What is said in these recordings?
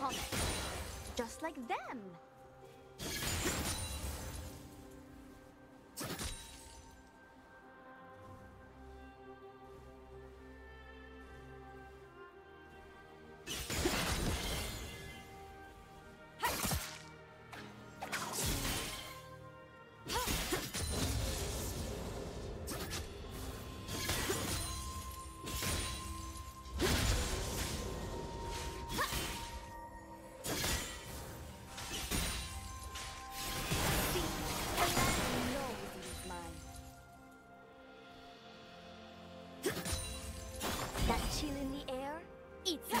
comet, just like them. Chill in the air, eat them.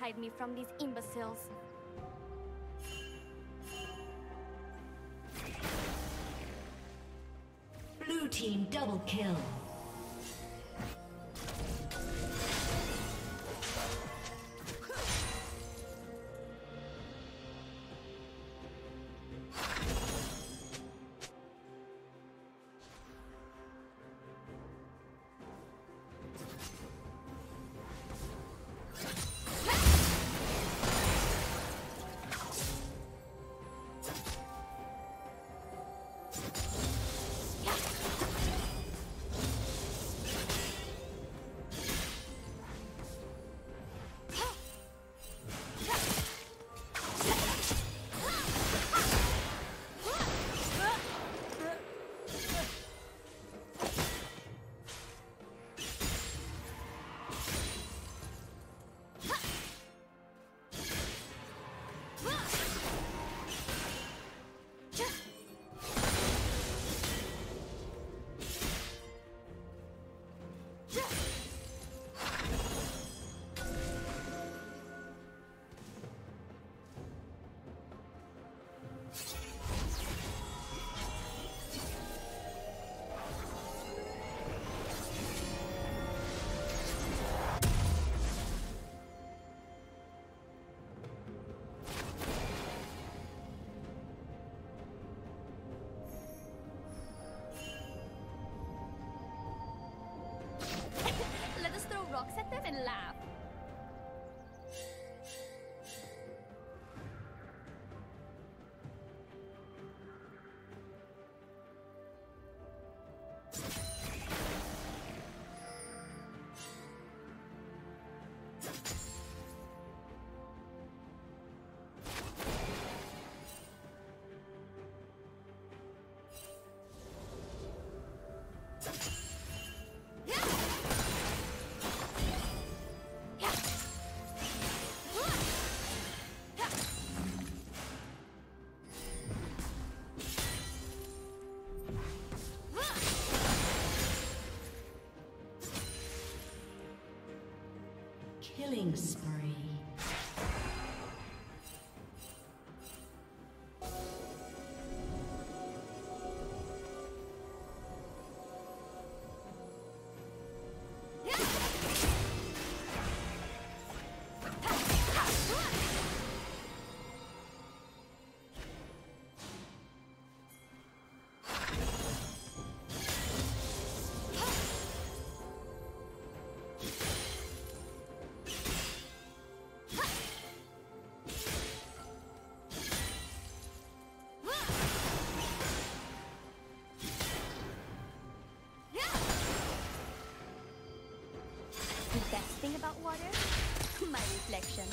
Hide me from these imbeciles. Blue team double kill. Set them in lab. Killing spree. water, my reflection.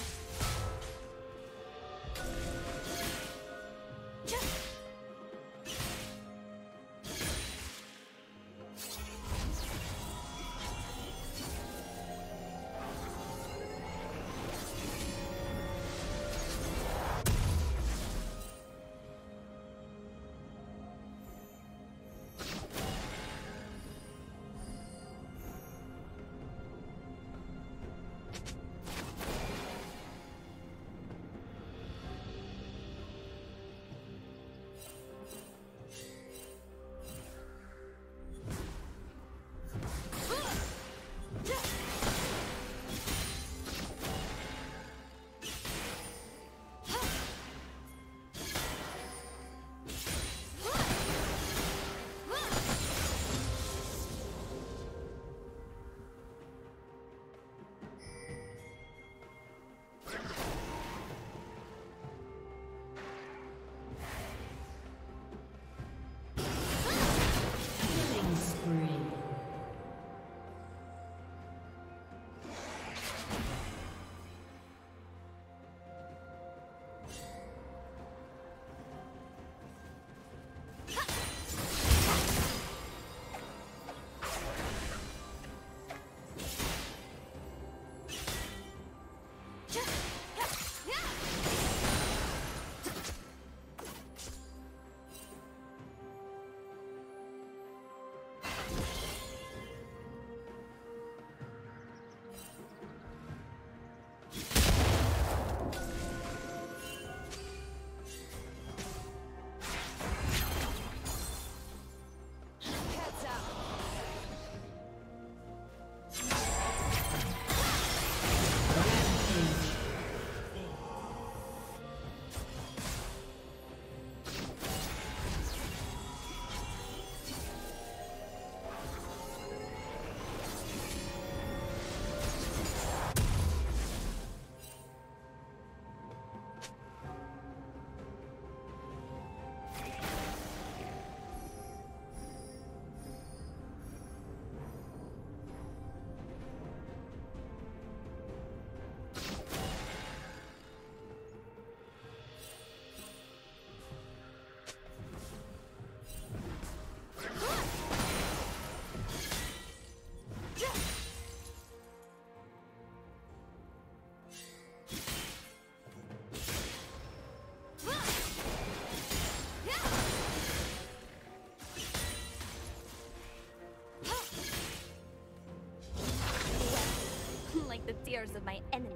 The tears of my enemies.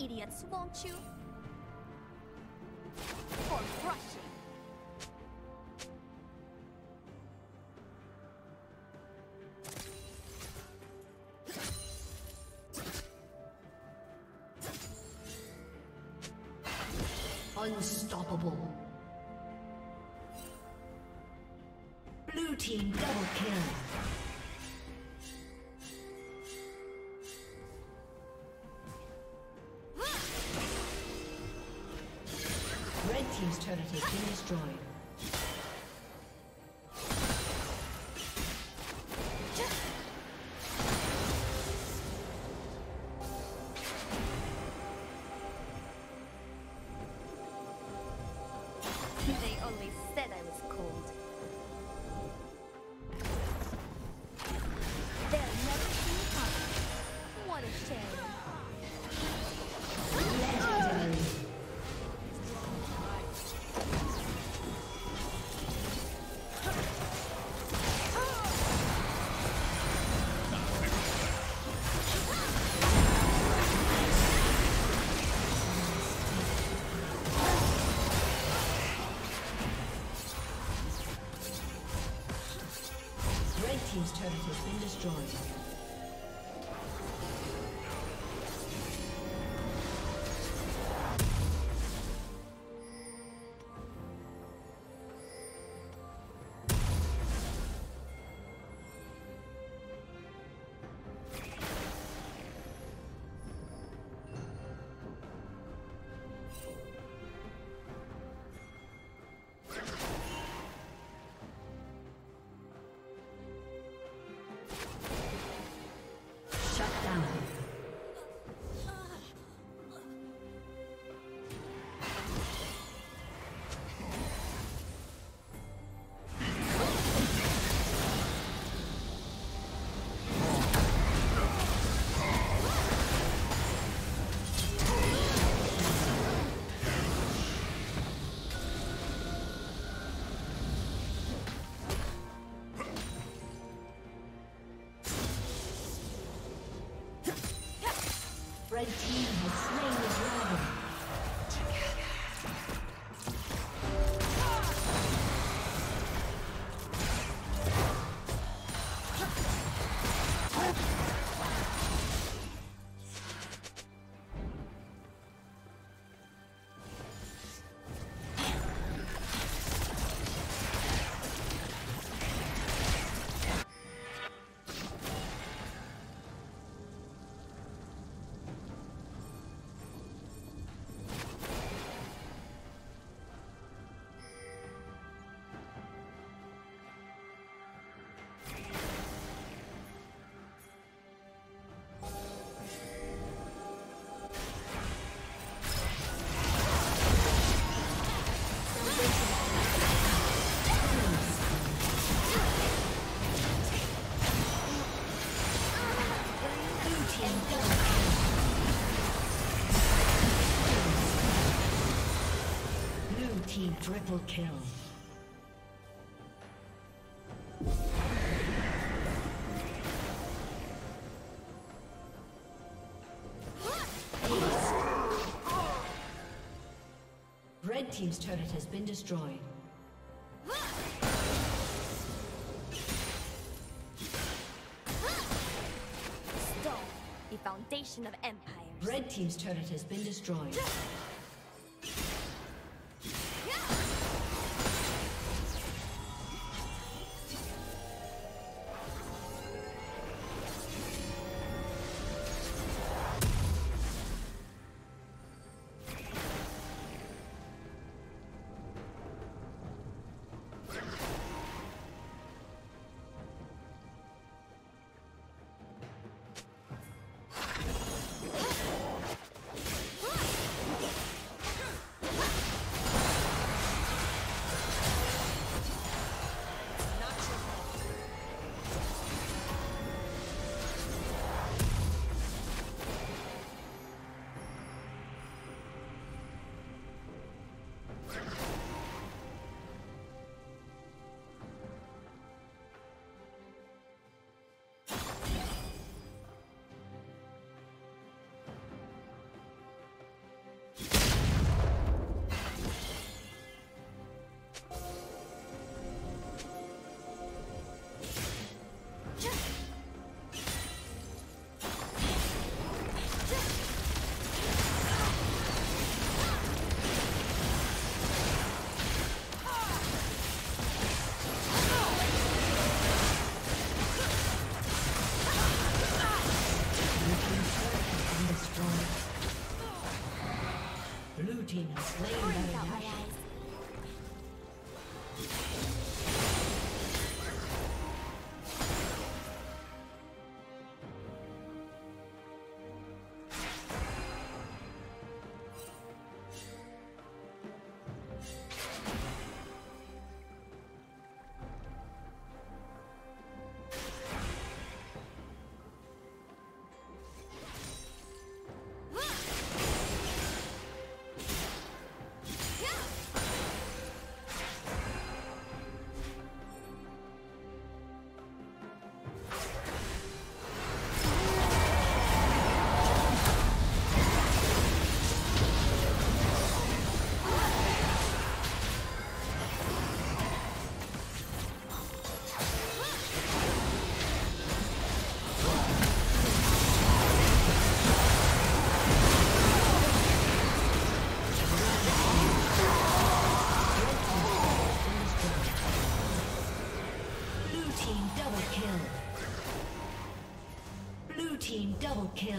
Idiots, won't you? For crushing. Unstoppable. Blue team double kill. Team's turret has been destroyed. team's turret has been destroyed. The team has slain the dragon. Triple kill. Red team's turret has been destroyed. Stone, the foundation of empires. Red team's turret has been destroyed. kill.